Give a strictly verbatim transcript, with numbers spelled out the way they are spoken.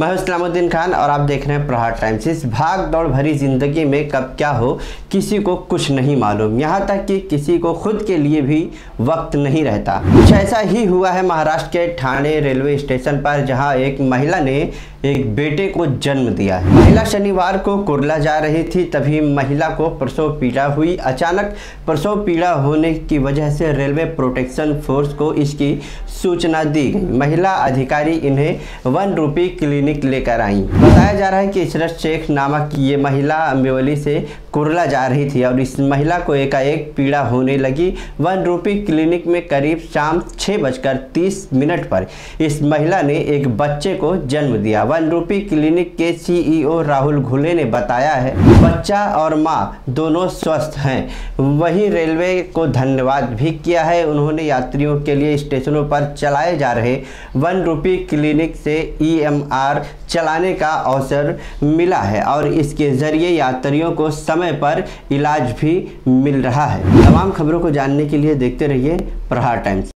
मैं सलामुद्दीन खान और आप देख रहे हैं प्रहार टाइम्स। इस भाग दौड़ भरी ज़िंदगी में कब क्या हो किसी को कुछ नहीं मालूम, यहाँ तक कि किसी को खुद के लिए भी वक्त नहीं रहता। कुछ ऐसा ही हुआ है महाराष्ट्र के ठाणे रेलवे स्टेशन पर, जहाँ एक महिला ने एक बेटे को जन्म दिया है। महिला शनिवार को कुर्ला जा रही थी, तभी महिला को प्रसव पीड़ा हुई। अचानक प्रसव पीड़ा होने की वजह से रेलवे प्रोटेक्शन फोर्स को इसकी सूचना दी गई। महिला अधिकारी इन्हें वन रुपी क्लिनिक लेकर आई। बताया जा रहा है कि श्रेष्ठा शेख नामक ये महिला अम्बिवली से कुर्ला जा रही थी और इस महिला को एकाएक पीड़ा होने लगी। वन रुपी क्लिनिक में करीब शाम छः बजकर तीस मिनट पर इस महिला ने एक बच्चे को जन्म दिया। वन रुपी क्लिनिक के सीईओ राहुल घुले ने बताया है, बच्चा और माँ दोनों स्वस्थ हैं। वहीं रेलवे को धन्यवाद भी किया है। उन्होंने यात्रियों के लिए स्टेशनों पर चलाए जा रहे वन रुपी क्लिनिक से ई एम आर चलाने का अवसर मिला है और इसके जरिए यात्रियों को समय पर इलाज भी मिल रहा है। तमाम खबरों को जानने के लिए देखते रहिए प्रहार टाइम्स।